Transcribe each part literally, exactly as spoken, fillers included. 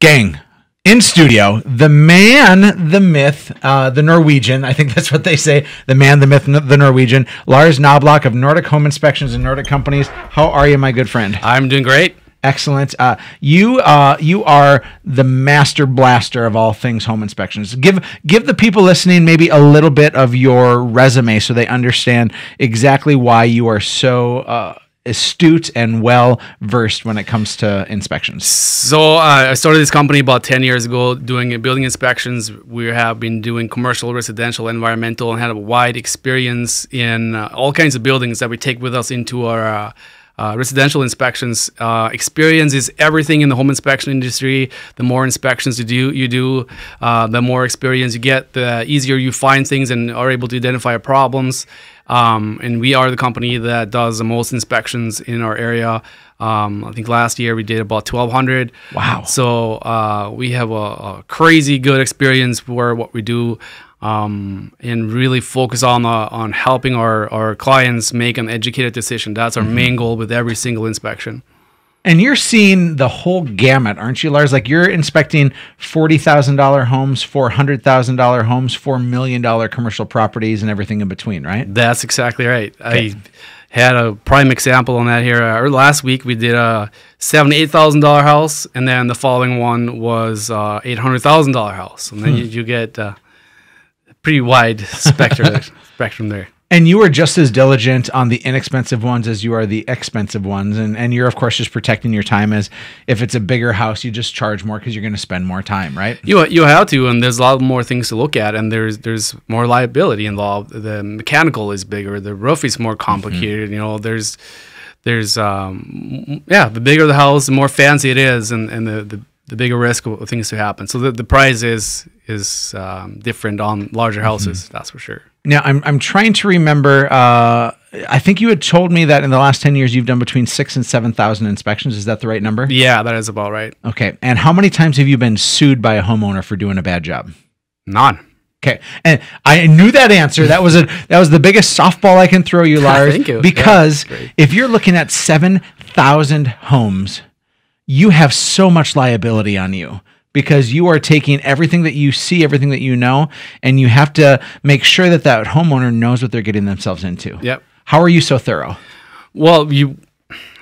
Gang. In studio, the man, the myth, uh, the Norwegian. I think that's what they say. The man, the myth, the Norwegian. Lars Knobloch of Nordic Home Inspections and Nordic Companies. How are you, my good friend? I'm doing great. Excellent. Uh, you uh, you are the master blaster of all things home inspections. Give give the people listening maybe a little bit of your resume so they understand exactly why you are so uh, astute and well versed when it comes to inspections. So uh, I started this company about ten years ago doing building inspections. We have been doing commercial, residential, environmental, and had a wide experience in uh, all kinds of buildings that we take with us into our uh, Uh, residential inspections. Uh, experience is everything in the home inspection industry. The more inspections you do, you do uh, the more experience you get, the easier you find things and are able to identify problems. Um, and we are the company that does the most inspections in our area. Um, I think last year we did about twelve hundred. Wow. So uh, we have a, a crazy good experience for what we do. Um, and really focus on uh, on helping our, our clients make an educated decision. That's our mm-hmm. main goal with every single inspection. And you're seeing the whole gamut, aren't you, Lars? Like, you're inspecting forty thousand dollar homes, four hundred thousand dollar homes, four million dollar commercial properties, and everything in between, right? That's exactly right. Okay. I had a prime example on that here. Uh, last week we did a seven thousand, eight thousand dollar house, and then the following one was uh, eight hundred thousand dollar house. And then hmm. you, you get... Uh, pretty wide spectrum, spectrum there. And you are just as diligent on the inexpensive ones as you are the expensive ones. And, and you're, of course, just protecting your time. As if it's a bigger house, you just charge more because you're going to spend more time, right? You, you have to, and there's a lot more things to look at, and there's there's more liability involved. The mechanical is bigger. The roof is more complicated. Mm-hmm. You know, there's, there's um, yeah, the bigger the house, the more fancy it is, and, and the, the the bigger risk of things to happen. So the, the price is is um, different on larger houses, mm-hmm. that's for sure. Now, I'm, I'm trying to remember, uh, I think you had told me that in the last ten years you've done between six thousand and seven thousand inspections. Is that the right number? Yeah, that is about right. Okay. And how many times have you been sued by a homeowner for doing a bad job? None. Okay. And I knew that answer. That was a that was the biggest softball I can throw you, Lars. Thank you. Because yeah, if you're looking at seven thousand homes, you have so much liability on you because you are taking everything that you see, everything that you know, and you have to make sure that that homeowner knows what they're getting themselves into. Yep. How are you so thorough? Well, you,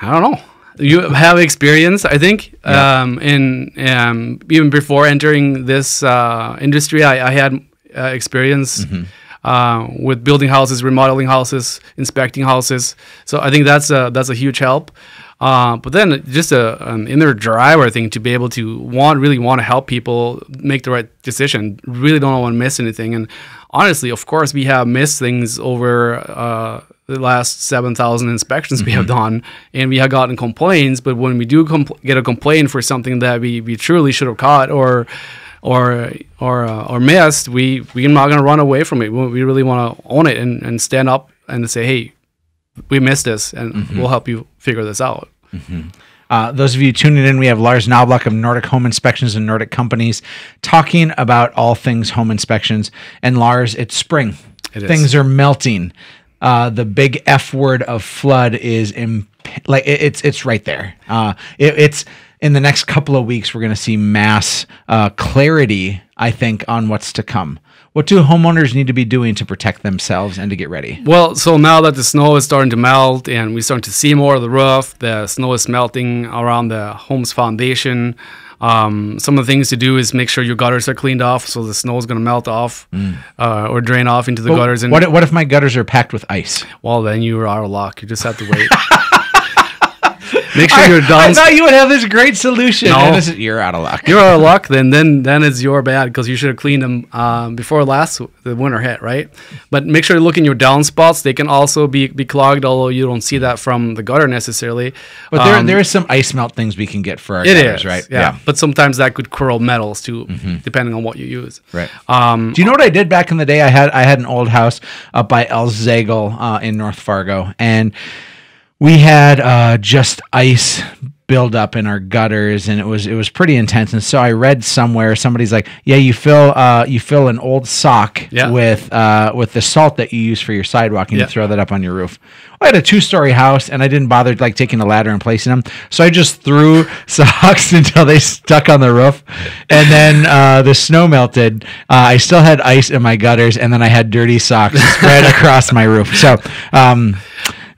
I don't know. You have experience, I think. Yeah. Um, and um, even before entering this uh, industry, I, I had uh, experience mm-hmm. uh, with building houses, remodeling houses, inspecting houses. So I think that's a, that's a huge help. Uh, but then just a, an inner drive, I think, to be able to want really want to help people make the right decision. Really don't want to miss anything. And honestly, of course, we have missed things over uh, the last seven thousand inspections mm-hmm. we have done, and we have gotten complaints. But when we do compl- get a complaint for something that we, we truly should have caught or or or uh, or missed, we we're not going to run away from it. We really want to own it and, and stand up and say, hey, we missed this, and mm-hmm. we'll help you figure this out. Mm-hmm. Uh, those of you tuning in, we have Lars Knobloch of Nordic Home Inspections and Nordic Companies talking about all things home inspections. And Lars, it's spring. It is. Things are melting. Uh, the big F word of flood is imp- like it, it's it's right there. Uh, it, it's in the next couple of weeks we're going to see mass uh, clarity, I think, on what's to come. What do homeowners need to be doing to protect themselves and to get ready? Well, so now that the snow is starting to melt and we're starting to see more of the roof, the snow is melting around the home's foundation. Um, some of the things to do is make sure your gutters are cleaned off, so the snow is going to melt off mm. uh, or drain off into the well, gutters. And what, what if my gutters are packed with ice? Well, then you are locked. You just have to wait. Make sure I, you're done. I thought you would have this great solution. No. This is, you're out of luck. You're out of luck. Then, then, then it's your bad because you should have cleaned them um, before last the winter hit, right? But make sure you look in your down spots. They can also be, be clogged, although you don't see that from the gutter necessarily. But um, there, there are some ice melt things we can get for our it gutters, is, right? Yeah. yeah. But sometimes that could corrode metals too, mm-hmm. depending on what you use. Right. Um, Do you know what I did back in the day? I had I had an old house up by Elzagel uh, in North Fargo, and we had uh, just ice buildup in our gutters, and it was it was pretty intense. And so I read somewhere, somebody's like, yeah, you fill uh you fill an old sock yeah. with uh with the salt that you use for your sidewalk, and yeah. you throw that up on your roof. I had a two-story house, and I didn't bother like taking a ladder and placing them, so I just threw socks until they stuck on the roof, and then uh the snow melted. uh, I still had ice in my gutters, and then I had dirty socks spread across my roof. So um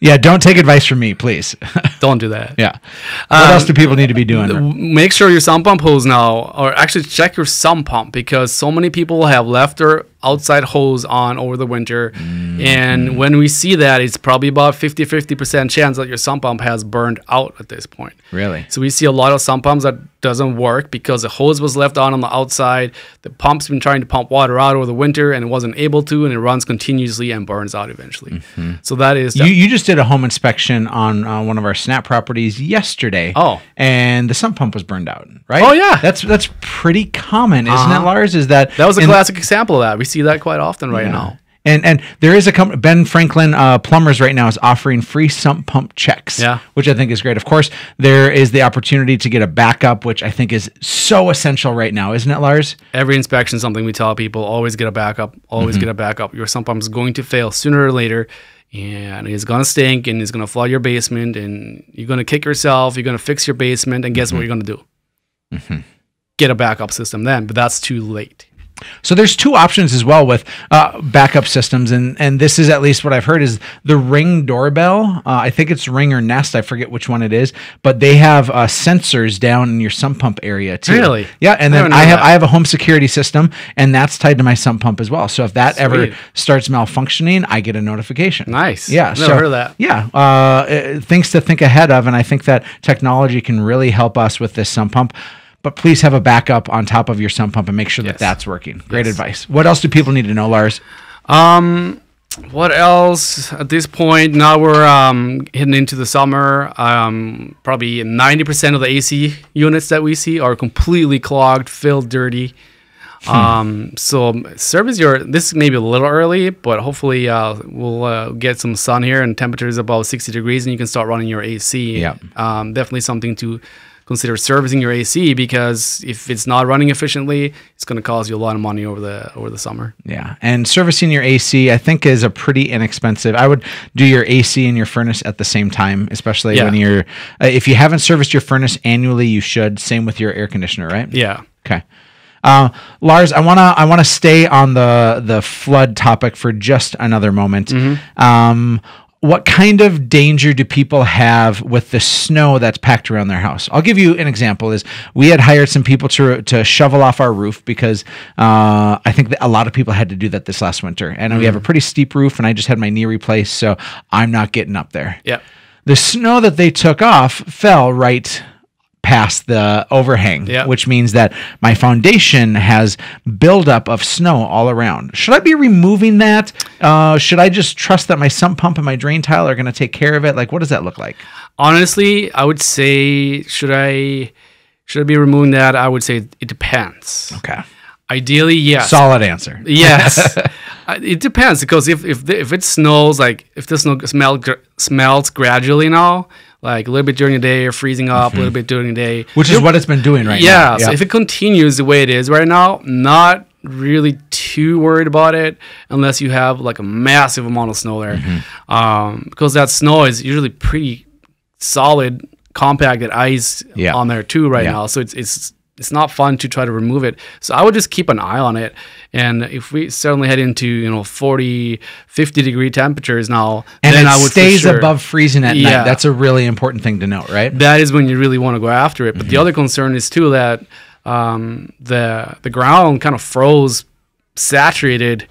yeah, don't take advice from me, please. Don't do that. Yeah. What um, else do people need to be doing? Make sure your sump pump hose now, or actually check your sump pump, because so many people have left their outside hose on over the winter. Mm-hmm. And when we see that, it's probably about fifty fifty percent chance that your sump pump has burned out at this point. Really? So we see a lot of sump pumps that doesn't work because the hose was left on on the outside. The pump's been trying to pump water out over the winter and it wasn't able to, and it runs continuously and burns out eventually. Mm-hmm. So that is... You, you just did a home inspection on uh, one of our Snap properties yesterday. Oh. And the sump pump was burned out, right? Oh, yeah. That's that's pretty common, isn't uh-huh. it, Lars? Is that... That was a classic example of that. We see that quite often right yeah. now. And and there is a company, Ben Franklin uh, Plumbers right now is offering free sump pump checks, yeah. which I think is great. Of course, there is the opportunity to get a backup, which I think is so essential right now, isn't it, Lars? Every inspection is something we tell people, always get a backup, always mm-hmm. get a backup. Your sump pump is going to fail sooner or later, and it's going to stink, and it's going to flood your basement, and you're going to kick yourself, you're going to fix your basement, and guess mm-hmm. what you're going to do? Mm-hmm. Get a backup system then, but that's too late. So there's two options as well with uh, backup systems, and and this is at least what I've heard is the Ring doorbell. Uh, I think it's Ring or Nest. I forget which one it is, but they have uh, sensors down in your sump pump area too. Really? Yeah, and then I, I have that. I have a home security system, and that's tied to my sump pump as well. So if that Sweet. ever starts malfunctioning, I get a notification. Nice. Yeah. I've never so, heard of that. Yeah. Uh, things to think ahead of, and I think that technology can really help us with this sump pump. But please have a backup on top of your sump pump and make sure yes. that that's working. Great yes. advice. What else do people need to know, Lars? Um, what else? At this point, now we're um, heading into the summer. Um, probably ninety percent of the A C units that we see are completely clogged, filled, dirty. Hmm. Um, so service your, this may be a little early, but hopefully uh, we'll uh, get some sun here and temperatures above sixty degrees, and you can start running your A C. Yep. Um, definitely something to... Consider servicing your A C, because if it's not running efficiently, it's going to cost you a lot of money over the over the summer. Yeah, and servicing your A C, I think, is a pretty inexpensive. I would do your A C and your furnace at the same time, especially yeah. when you're. Uh, if you haven't serviced your furnace annually, you should. Same with your air conditioner, right? Yeah. Okay. Uh, Lars, I wanna I wanna stay on the the flood topic for just another moment. Mm-hmm. Um. What kind of danger do people have with the snow that's packed around their house? I'll give you an example. Is we had hired some people to to shovel off our roof because uh, I think that a lot of people had to do that this last winter. And mm. we have a pretty steep roof, and I just had my knee replaced, so I'm not getting up there. Yep. The snow that they took off fell right past the overhang, yep. which means that my foundation has buildup of snow all around. Should I be removing that? Uh, should I just trust that my sump pump and my drain tile are going to take care of it? Like, what does that look like? Honestly, I would say, should I should I be removing that? I would say it depends. Okay. Ideally, yes. Solid answer. Yes. It depends, because if if, the, if it snows, like if the snow smelt, gr- smelts gradually now, like a little bit during the day, or freezing up mm-hmm. a little bit during the day. Which is what it's been doing right yeah, now. Yeah, so if it continues the way it is right now, not really too worried about it unless you have like a massive amount of snow there. Mm-hmm. Um, because that snow is usually pretty solid, compacted ice yeah. on there too right yeah. now. So it's it's it's not fun to try to remove it. So I would just keep an eye on it. And if we certainly head into, you know, forty, fifty degree temperatures now, and then it I would stays for sure, above freezing at yeah. night. That's a really important thing to note, right? That is when you really want to go after it. But mm-hmm. the other concern is too that um, the the ground kind of froze, saturated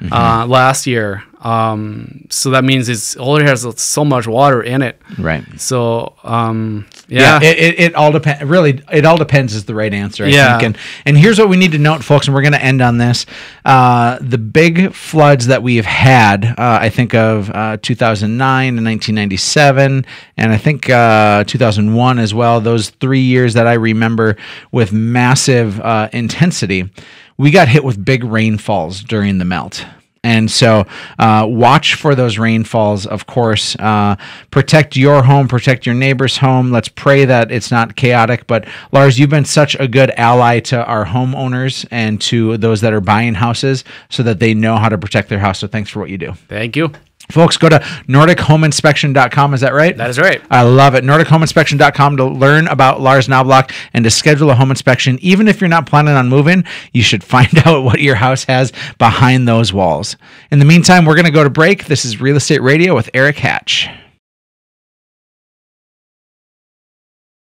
mm-hmm. uh, last year. Um, so that means it's already has so much water in it. Right. So, um, yeah, yeah it, it, it all depends. Really, it all depends is the right answer. I yeah. think. And, and here's what we need to note, folks, and we're going to end on this. Uh, the big floods that we have had, uh, I think of, uh, two thousand nine and nineteen ninety-seven, and I think, uh, two thousand one as well. Those three years that I remember with massive, uh, intensity, we got hit with big rainfalls during the melt. And so uh, watch for those rainfalls, of course. Uh, protect your home, protect your neighbor's home. Let's pray that it's not chaotic. But Lars, you've been such a good ally to our homeowners and to those that are buying houses so that they know how to protect their house. So thanks for what you do. Thank you. Folks, go to nordic home inspection dot com. Is that right? That is right. I love it. nordic home inspection dot com to learn about Lars Knobloch and to schedule a home inspection. Even if you're not planning on moving, you should find out what your house has behind those walls. In the meantime, we're going to go to break. This is Real Estate Radio with Eric Hatch.